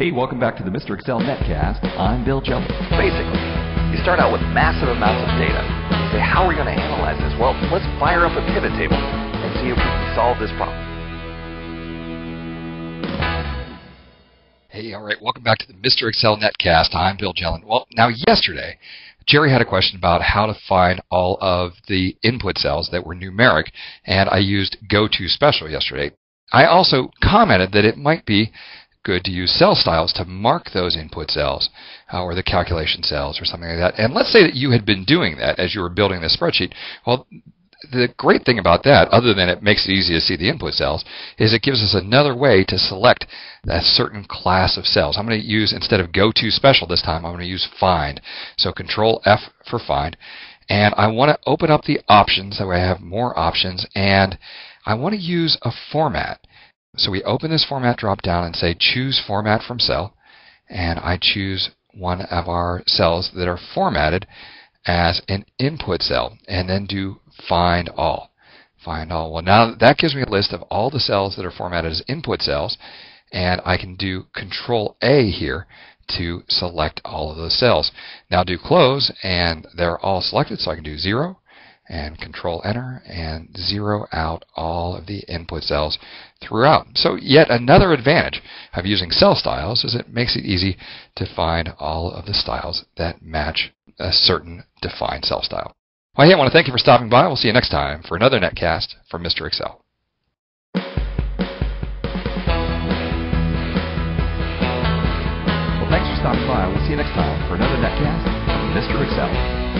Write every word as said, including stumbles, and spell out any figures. Hey, welcome back to the Mister Excel Netcast. I'm Bill Jelen. Basically, you start out with massive amounts of data. You say, how are we going to analyze this? Well, let's fire up a pivot table and see if we can solve this problem. Hey, all right, welcome back to the Mister Excel Netcast. I'm Bill Jelen. Well, now yesterday, Jerry had a question about how to find all of the input cells that were numeric, and I used GoToSpecial yesterday. I also commented that it might be good to use cell styles to mark those input cells uh, or the calculation cells or something like that. And let's say that you had been doing that as you were building this spreadsheet. Well, the great thing about that, other than it makes it easy to see the input cells, is it gives us another way to select a certain class of cells. I'm going to use, instead of GoToSpecial this time, I'm going to use Find. So Control F for Find. And I want to open up the options, that way I have more options, and I want to use a format. So we open this format drop down and say choose format from cell, and I choose one of our cells that are formatted as an input cell, and then do find all. Find all. Well, now that gives me a list of all the cells that are formatted as input cells, and I can do Control A here to select all of those cells. Now do close, and they're all selected, so I can do zero. And Control Enter and zero out all of the input cells throughout. So yet another advantage of using cell styles is it makes it easy to find all of the styles that match a certain defined cell style. Well, hey, I want to thank you for stopping by. We'll see you next time for another Netcast from Mister Excel. Well, thanks for stopping by. We'll see you next time for another Netcast from Mister Excel.